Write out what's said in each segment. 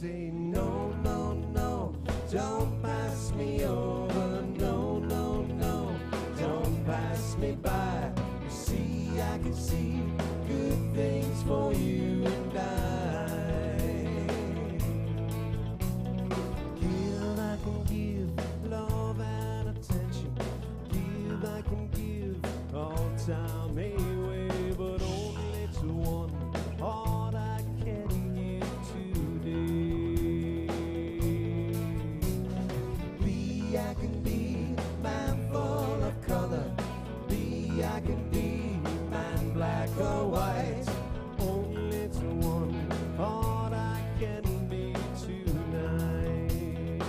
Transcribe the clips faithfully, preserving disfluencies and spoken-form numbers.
say no, no, no, don't pass me over, no, no, no, don't pass me by. You see, I can see good things for you and I. Give, I can give love and attention. Give, I can give all time away, but only to one heart I can give today. Be, I can be man full of color. Be, I can be man black or white. Only to one heart I can be tonight.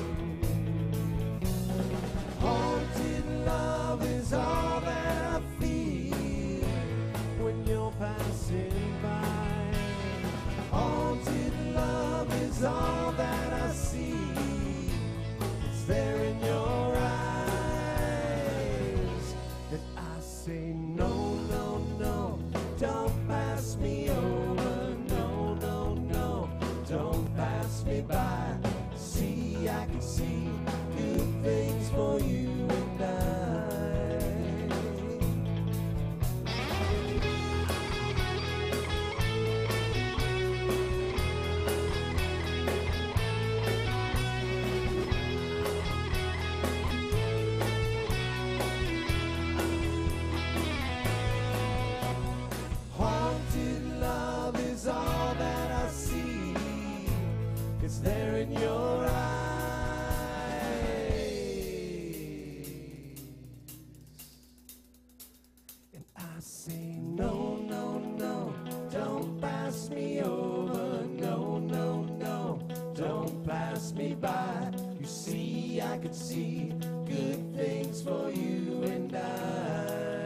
Haunted love is all that I feel when you're passing by. Haunted love is all that I see. It's there in your eyes. And I say no, no, no, don't pass me over. No, no, no, don't pass me by. See, I can see good things for you and I. It's there in your eyes. And I say no, no, no, don't pass me over. No, no, no, don't pass me by. You see, I could see good things for you and I.